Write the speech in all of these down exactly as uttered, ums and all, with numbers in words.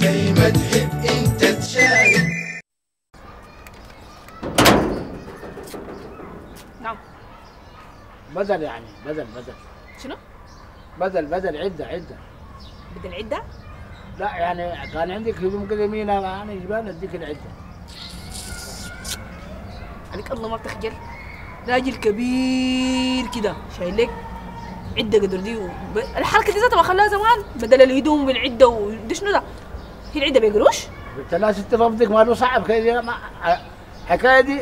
زي ما تحب انت تشارك. نعم بذل يعني بذل بذل شنو؟ بذل بذل عدة عدة بدل عدة؟ لا يعني كان عندك هدوم كده يمين انا جبان اديك العدة. عليك الله ما بتخجل، راجل كبير كده شايل لك عده قدر دي وب... الحركه دي ذاتها ما خلاها زمان بدل الهدوم بالعده ودي شنو ده؟ هي العده بقروش؟ قلت لها ست رفضك ما له صعب كده ما... الحكايه دي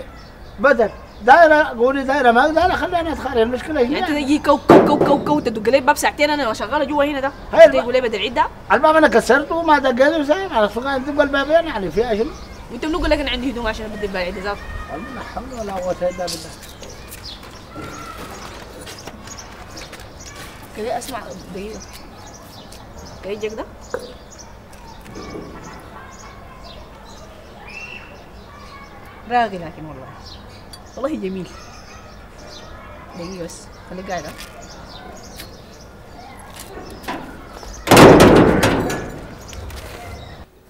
بدل دايره قولي دايره ما دايره خلينا نتخانق المشكله هنا يعني انت تجي كو كو كو كو كو تدق لي باب ساعتين انا شغاله جوا هنا ده تقول لي بدل عده؟ الباب انا كسرته وما دق لي وسايب على الصغير تبقى البابين يعني فيها شنو؟ وانت بنقول لك انا عندي هدوم عشان بدي الباب عده ذاته والله لا حول ولا قوه الا بالله. كده اسمع دقيقة كده كده راغي لكن والله والله جميل دقيقة بس خليك قاعدة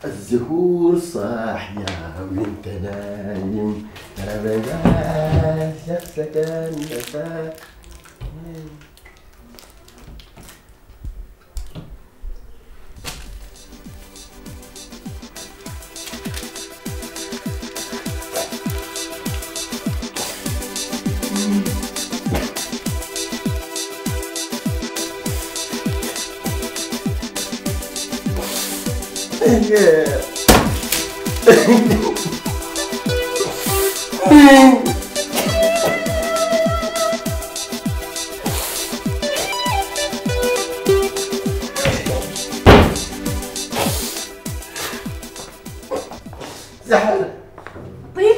الزهور صاحية وانت نايم أبدا شخصك النساء Yeah. زحلة طيب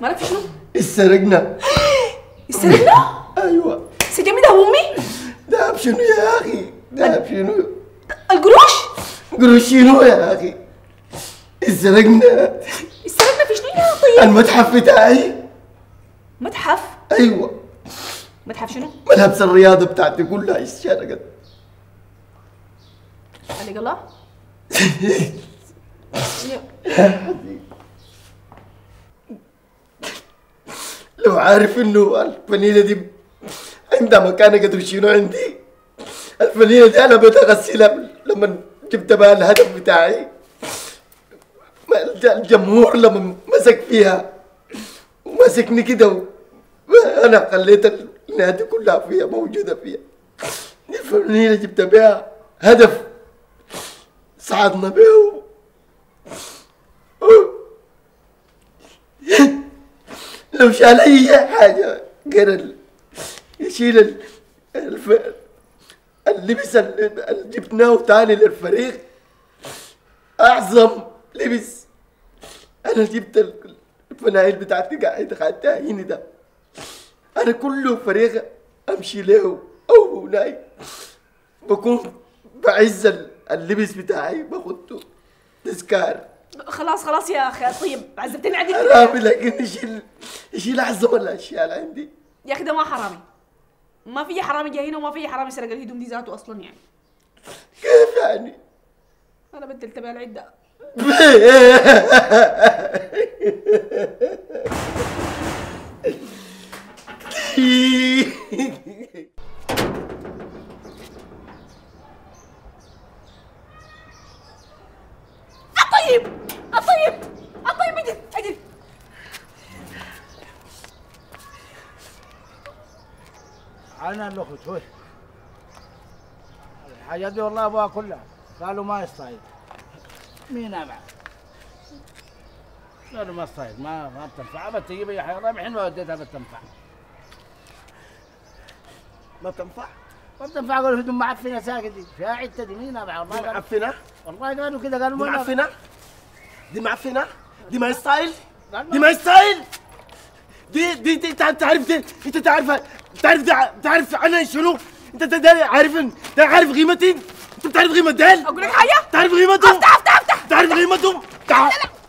ما عرفت شنو؟ استرقنا استرقنا؟ ايوه سجامي ده امي؟ ده شنو يا اخي؟ ده شنو؟ القروش؟ قروشينو يا اخي السرقنا السرقنا في شنو يا طيب؟ المتحف بتاعي متحف؟ ايوه متحف شنو؟ ملابس الرياضه بتاعتي كلها اتسرقت عليك الله لو عارف انه الفنيله دي عندها مكانه قدر شنو عندي الفنيله دي انا بتغسلها لما جبت بقى الهدف بتاعي الجمهور لما مسك فيها ومسكني كده وانا خليت النادي كلها فيها موجوده فيها الفنيله جبت بيها هدف صعدنا بيه لو شال اي حاجه غير يشيل الفئة اللبس اللي جبناه تاني للفريق اعظم لبس انا جبت الفنايل بتاعتي قاعد خدتها هنا ده انا كل فريق امشي له او هناك بكون بعز اللبس بتاعي باخده تذكار خلاص خلاص يا اخي طيب عزبتني عندي حرامي لكن يشيل يشيل اعظم الاشياء اللي عندي يا اخي ده ما حرامي ما في حرامي جاي هنا وما في حرامي سرق الهدوم دي ذاته اصلا يعني كيف يعني؟ انا بدلت بها العده الطيب الطيب الطيب اجل اجل أنا اللي أخذت الحاجات دي والله أبوها كلها قالوا ما يصطيد مين أبعد قالوا ما يصطيد ما ما بتنفع ما تجيب أي حاجة الحين ما وديتها بتنفع ما بتنفع ما بتنفع قالوا هدوم معفنة ساكتة فيها عدة دي مين أبعد والله معفنة والله قالوا كده قالوا ما معفنة دي معفنة دي ما يصطيد دي ما يصطيد دي دي دي انت تعرف دي انت تعرفها بتعرف ده بتعرف انا شنو؟ انت ده عارف انت عارف قيمتي؟ انت بتعرف قيمة ديل؟ اقول لك حاجة؟ بتعرف قيمته؟ افتح افتح افتح بتعرف قيمته؟ تعال